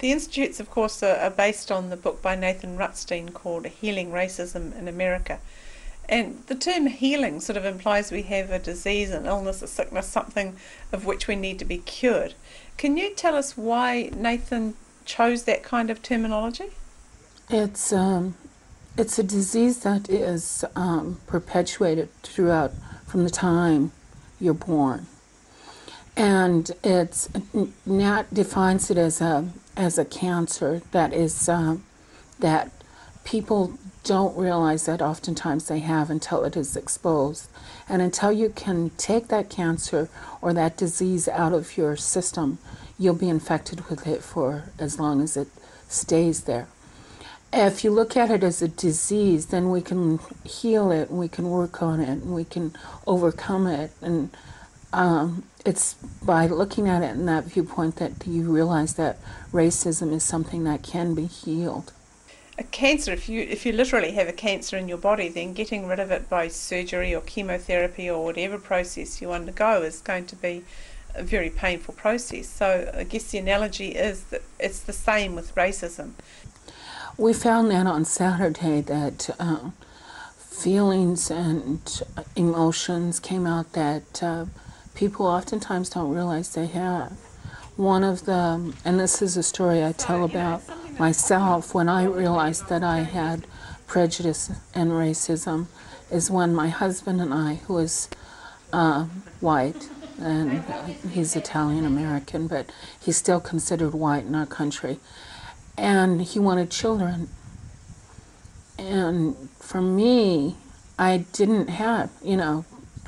The institutes, of course, are based on the book by Nathan Rutstein called Healing Racism in America. And the term healing sort of implies we have a disease, an illness, a sickness, something of which we need to be cured. Can you tell us why Nathan chose that kind of terminology? It's a disease that is perpetuated throughout from the time you're born, and it's Nat defines it as a cancer that is that people don't realize that oftentimes they have until it is exposed, and until you can take that cancer or that disease out of your system, you'll be infected with it for as long as it stays there. If you look at it as a disease, then we can heal it, and we can work on it, and we can overcome it. And it's by looking at it in that viewpoint that you realize that racism is something that can be healed. A cancer, if you literally have a cancer in your body, then getting rid of it by surgery or chemotherapy or whatever process you undergo is going to be a very painful process. So I guess the analogy is that it's the same with racism. We found that on Saturday that feelings and emotions came out that people oftentimes don't realize they have. One of the, and this is a story I tell about myself when I realized that I had prejudice and racism, is when my husband and I, who is white, and he's Italian-American, but he's still considered white in our country, and he wanted children. And for me, I didn't have, you know,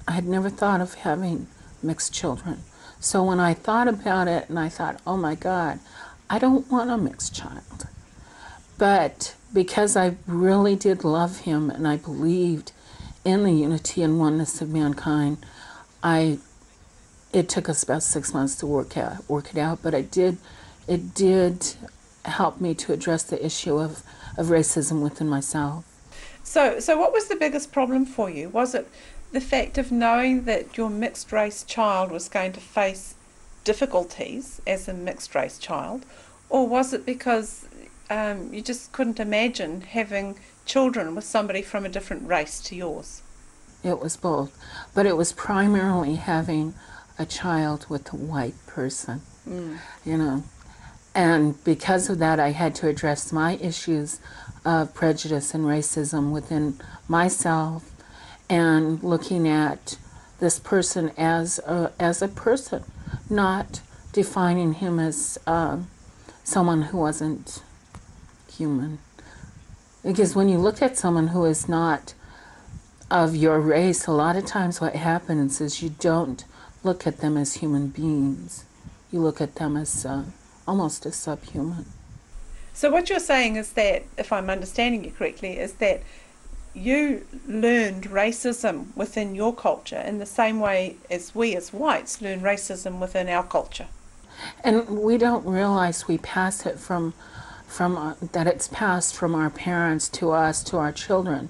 I had never thought of having mixed children. So when I thought about it, and I thought, oh my God, I don't want a mixed child. But because I really did love him and I believed in the unity and oneness of mankind, it took us about 6 months to work it out, but it did help me to address the issue of racism within myself. So what was the biggest problem for you? Was it the fact of knowing that your mixed race child was going to face difficulties as a mixed race child, or was it because you just couldn't imagine having children with somebody from a different race to yours? It was both, but it was primarily having a child with a white person, you know. And because of that, I had to address my issues of prejudice and racism within myself, and looking at this person as a person, not defining him as someone who wasn't human. Because when you look at someone who is not of your race, a lot of times what happens is you don't look at them as human beings. You look at them as almost a subhuman. So what you're saying is that, if I'm understanding you correctly, is that you learned racism within your culture in the same way as we as whites learn racism within our culture. And we don't realize we pass it that it's passed from our parents to us to our children.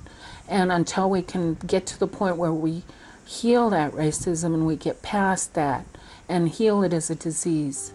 And until we can get to the point where we heal that racism and we get past that and heal it as a disease.